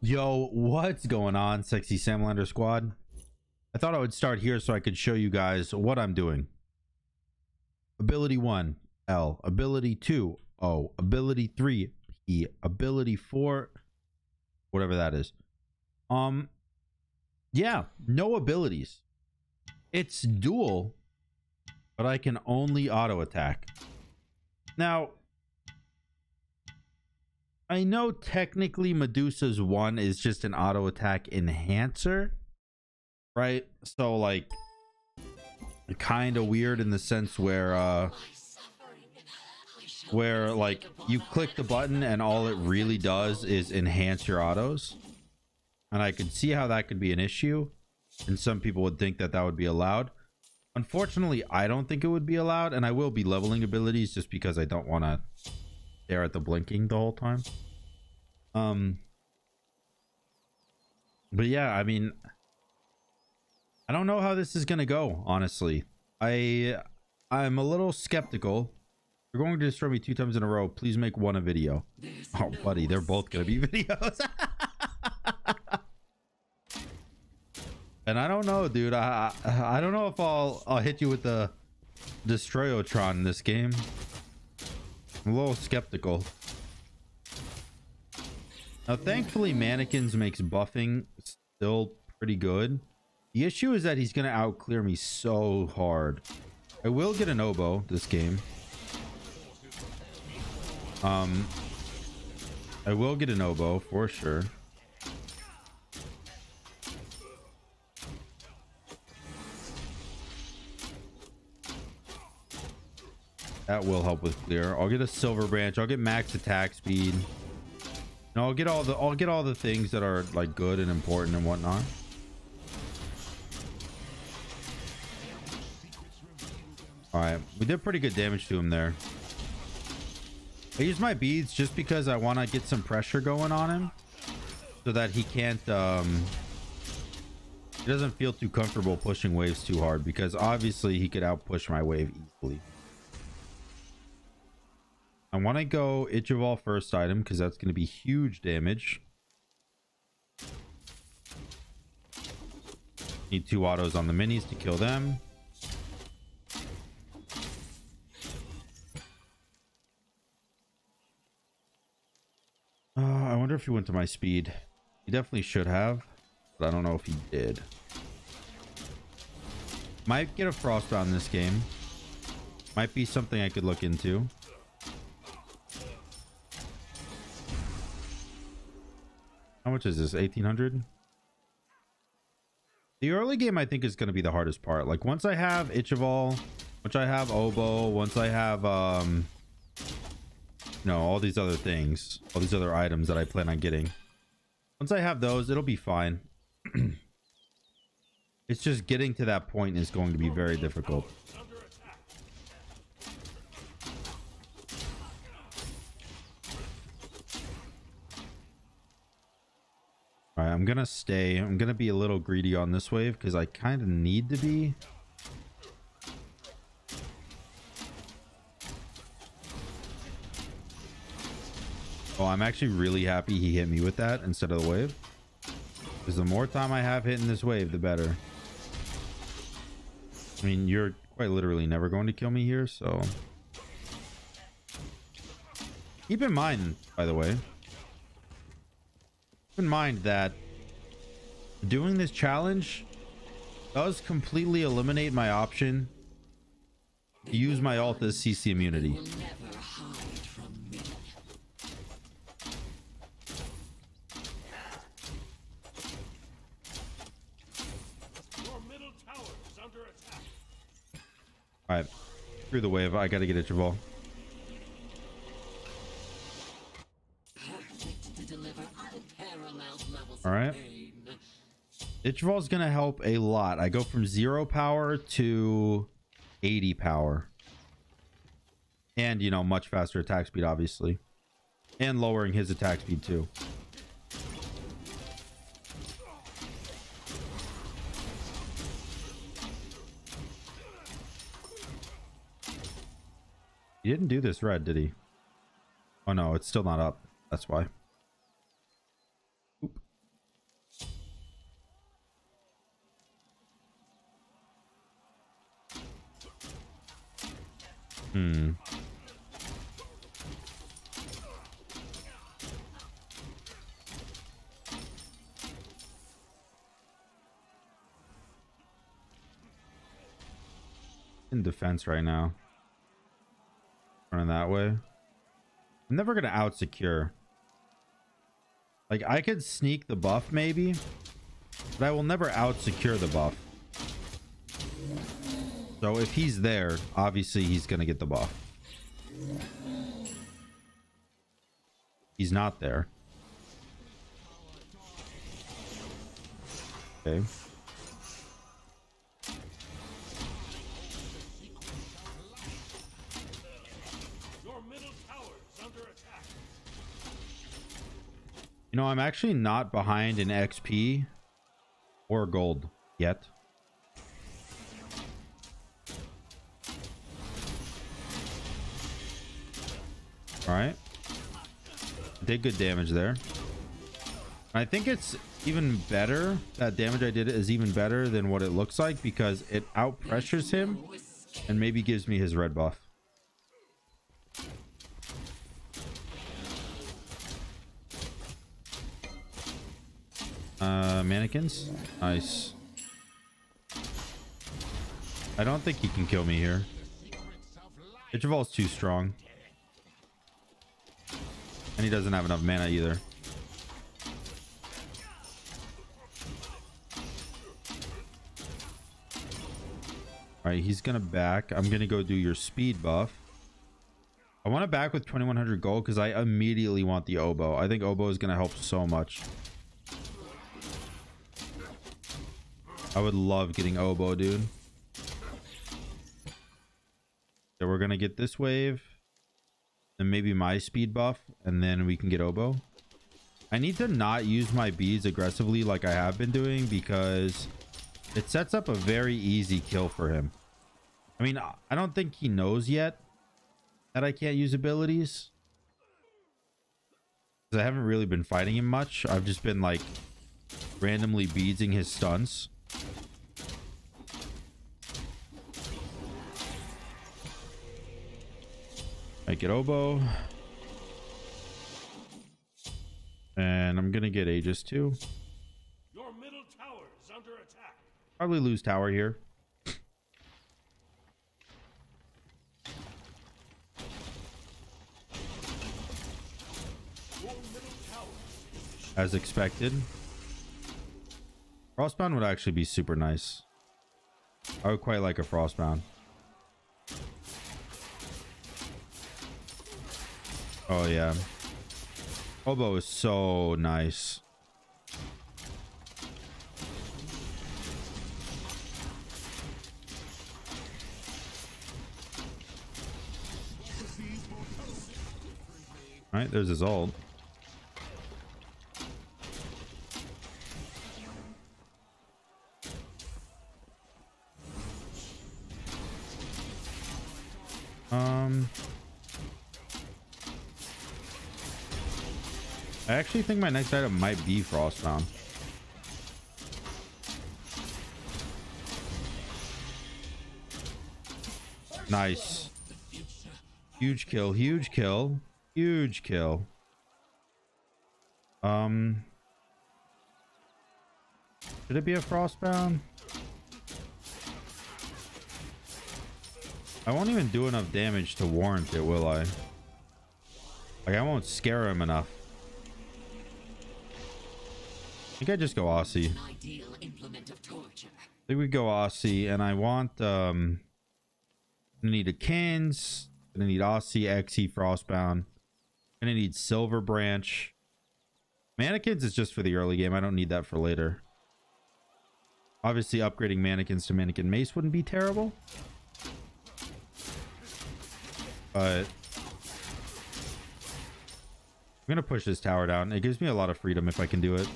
Yo, what's going on, sexy Samlander squad? I thought I would start here so I could show you guys what I'm doing. Ability 1, L. Ability 2, O. Ability 3, P. Ability 4, whatever that is. Yeah, no abilities. It's dual, but I can only auto attack. Now, I know technically Medusa's 1 is just an auto attack enhancer, right? So like, kind of weird in the sense where like you click the button and all it really does is enhance your autos. And I could see how that could be an issue, and some people would think that that would be allowed. Unfortunately, I don't think it would be allowed, and I will be leveling abilities just because I don't want to stare at the blinking the whole time. But yeah, I mean, I don't know how this is gonna go, honestly. I'm a little skeptical. You're going to destroy me 2 times in a row. Please make one a video. Oh, buddy, they're both gonna be videos. And I don't know, dude. I don't know if I'll hit you with the Destroy-O-Tron in this game. I'm a little skeptical. Now, thankfully, Mannequins makes buffing still pretty good. The issue is that he's going to outclear me so hard. I will get an Obo this game. I will get an Obo for sure. That will help with clear. I'll get a Silver Branch. I'll get max attack speed. And I'll get all the things that are like good and important and whatnot. All right, we did pretty good damage to him there. I used my beads just because I want to get some pressure going on him, so that he can't. He doesn't feel too comfortable pushing waves too hard, because obviously he could outpush my wave easily. I want to go Ichival first item because that's going to be huge damage. Need 2 autos on the minis to kill them. I wonder if he went to my speed. He definitely should have, but I don't know if he did. Might get a Frostbound this game. Might be something I could look into. How much is this? 1800. The early game I think is going to be the hardest part. Like, once I have Ichival, once I have Obo, once I have you know, all these other things, all these other items that I plan on getting, once I have those, it'll be fine. It's just getting to that point is going to be very difficult. All right, I'm gonna stay. I'm gonna be a little greedy on this wave because I kind of need to be. Oh, I'm actually really happy he hit me with that instead of the wave, because the more time I have hitting this wave, the better. I mean, you're quite literally never going to kill me here, so keep in mind, by the way, in mind that doing this challenge does completely eliminate my option to use my ult as CC immunity. All right, through the wave, I gotta get Ichival. All right, Ichival is gonna help a lot. I go from 0 power to 80 power, and you know, much faster attack speed, obviously, and lowering his attack speed too. He didn't do this red, did he? Oh no, it's still not up. That's why. Hmm. In defense right now. Running that way. I'm never going to out secure. Like, I could sneak the buff maybe, but I will never out secure the buff. So if he's there, obviously he's going to get the buff. He's not there. Okay. You know, I'm actually not behind in XP or gold yet. All right. Did good damage there. I think it's even better. That damage I did is even better than what it looks like because it out pressures him and maybe gives me his red buff. Mannequins. Nice. I don't think he can kill me here. Ichival's too strong. And he doesn't have enough mana either. Alright, he's gonna back. I'm gonna go do your speed buff. I want to back with 2100 gold because I immediately want the Obo. I think Obo is gonna help so much. I would love getting Obo, dude. So we're gonna get this wave and maybe my speed buff, and then we can get Obo. I need to not use my beads aggressively like I have been doing because it sets up a very easy kill for him. I mean, I don't think he knows yet that I can't use abilities because I haven't really been fighting him much. I've just been like randomly beadsing his stunts. I get Obo. And I'm gonna get Aegis too. Your middle tower's under attack. Probably lose tower here. As expected. Frostbound would actually be super nice. I would quite like a Frostbound. Oh yeah, Obo is so nice. All right, there's his ult. I actually think my next item might be Frostbound. Nice. Huge kill, huge kill, huge kill. Should it be a Frostbound? I won't even do enough damage to warrant it, will I? Like, I won't scare him enough. I think I just go Aussie. I think we go Aussie, and I want I need a Cans. I need Aussie, XE, Frostbound. I need Silver Branch. Mannequins is just for the early game. I don't need that for later. Obviously, upgrading mannequins to Mannequin Mace wouldn't be terrible, but I'm gonna push this tower down. It gives me a lot of freedom if I can do it.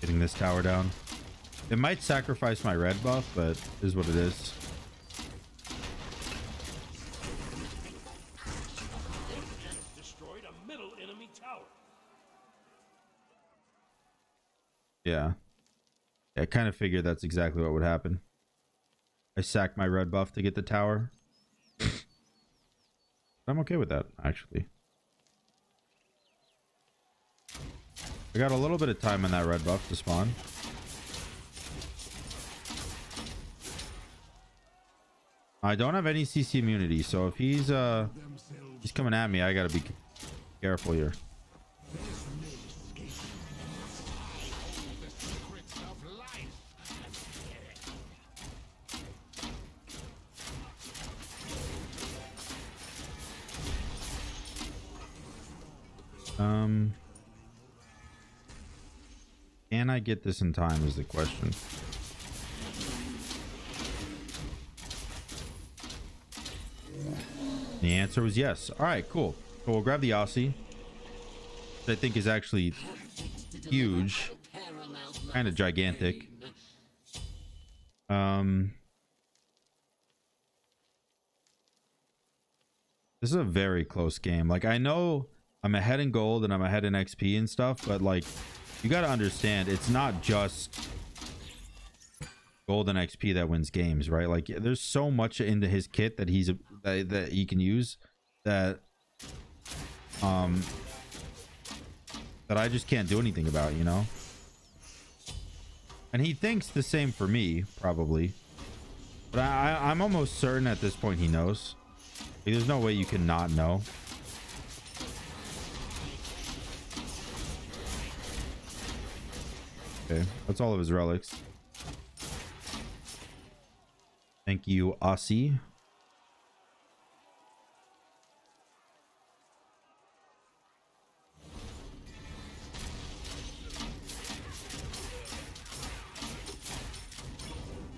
Getting this tower down. It might sacrifice my red buff, but it is what it is. Destroyed a middle enemy tower. Yeah. I kind of figured that's exactly what would happen. I I sacked my red buff to get the tower. I'm okay with that, actually. I got a little bit of time on that red buff to spawn. I don't have any CC immunity, so if he's coming at me, I gotta be careful here. Can I get this in time is the question. The answer was yes. All right, cool. So we'll grab the Aussie, which I think is actually huge, kind of gigantic. This is a very close game. Like, I know I'm ahead in gold and I'm ahead in XP and stuff, but like, you got to understand, it's not just gold and XP that wins games, right? Like, there's so much into his kit that that he can use that I just can't do anything about, you know? And he thinks the same for me, probably. But I'm almost certain at this point he knows. Like, there's no way you can not know. Okay, that's all of his relics. Thank you, Aussie.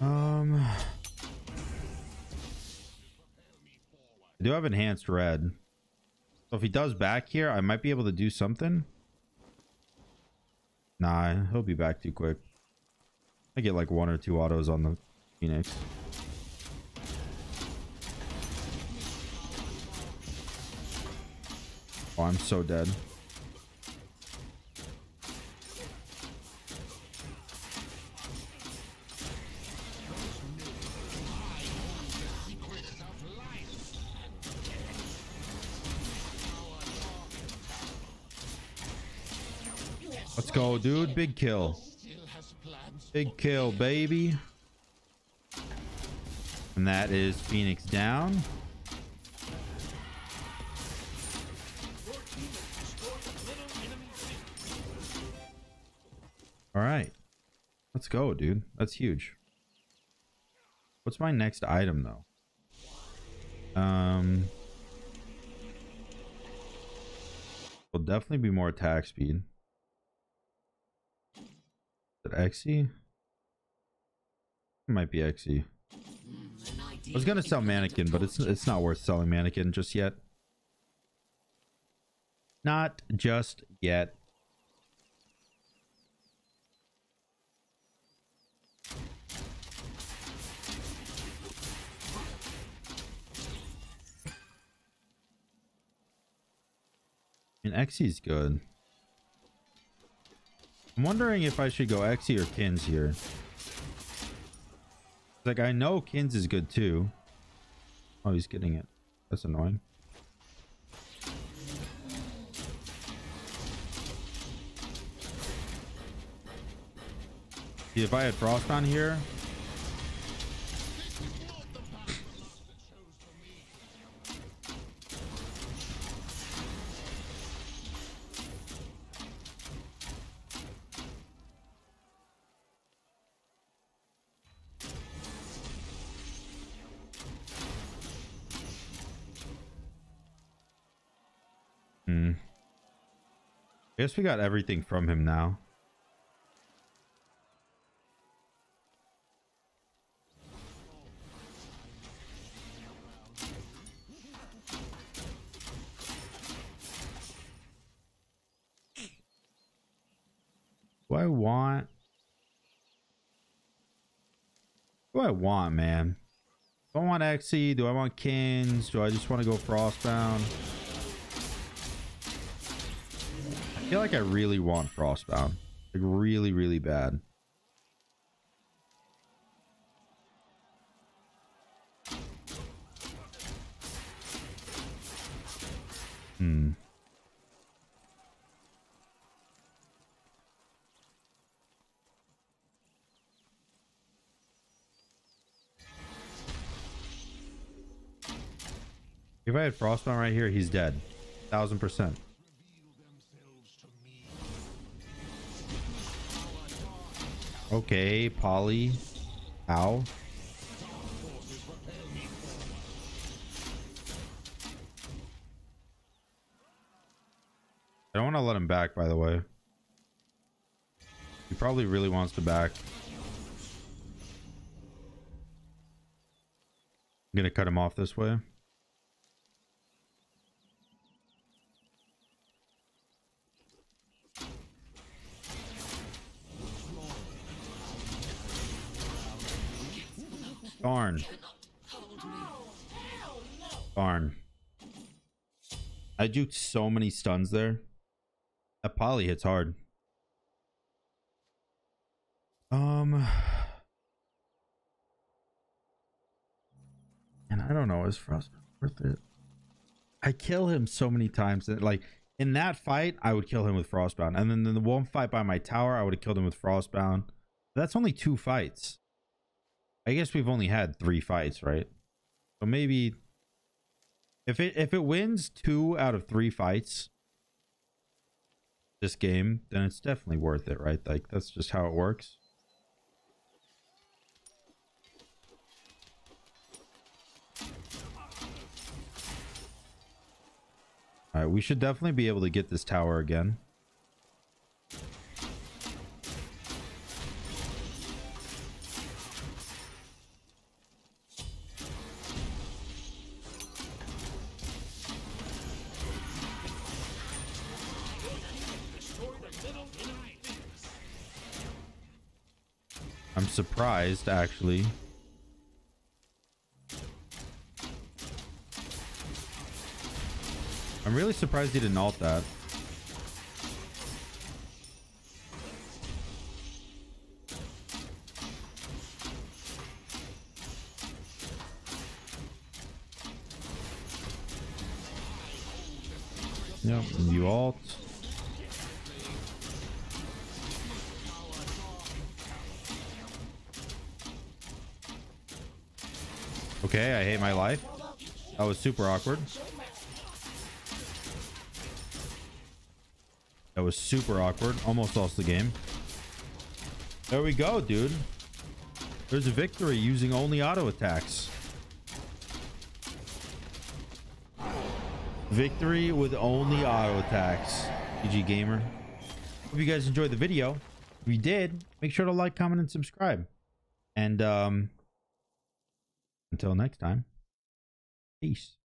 I do have enhanced red, so if he does back here, I might be able to do something. Nah, he'll be back too quick. I get like 1 or 2 autos on the Phoenix. Oh, I'm so dead. Let's go, dude. Big kill. Big kill, baby. And that is Phoenix down. All right. Let's go, dude. That's huge. What's my next item, though? Will definitely be more attack speed. Is it XE? It might be XE. I was gonna sell Mannequin, but it's not worth selling Mannequin just yet. Not just yet. And XE's good. I'm wondering if I should go Exi or Kins here. Like, I know Kins is good too. Oh, he's getting it. That's annoying. See, if I had Frost on here. I guess we got everything from him now. Do I want, man? Do I want Exi? Do I want Kins? Do I just want to go Frostbound? I feel like I really want Frostbound, like really, really bad. If I had Frostbound right here, he's dead. 1000%. Okay, Polly. Ow. I don't want to let him back, by the way. He probably really wants to back. I'm going to cut him off this way. Darn. Darn. I juked so many stuns there. That poly hits hard. And I don't know, is Frostbound worth it? I kill him so many times that, like, in that fight, I would kill him with Frostbound. And then in the one fight by my tower, I would have killed him with Frostbound. That's only 2 fights. I guess we've only had 3 fights, right? So maybe if it wins 2 out of 3 fights this game, then it's definitely worth it, right? Like, that's just how it works. All right, we should definitely be able to get this tower again. I'm surprised, actually. I'm really surprised he didn't ult that. Yep, you ult. Okay, I hate my life. That was super awkward. That was super awkward. Almost lost the game. There we go, dude. There's a victory using only auto attacks. Victory with only auto attacks. GG Gamer. Hope you guys enjoyed the video. If you did, make sure to like, comment, and subscribe. And, until next time, peace.